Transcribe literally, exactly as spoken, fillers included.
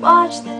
Watch the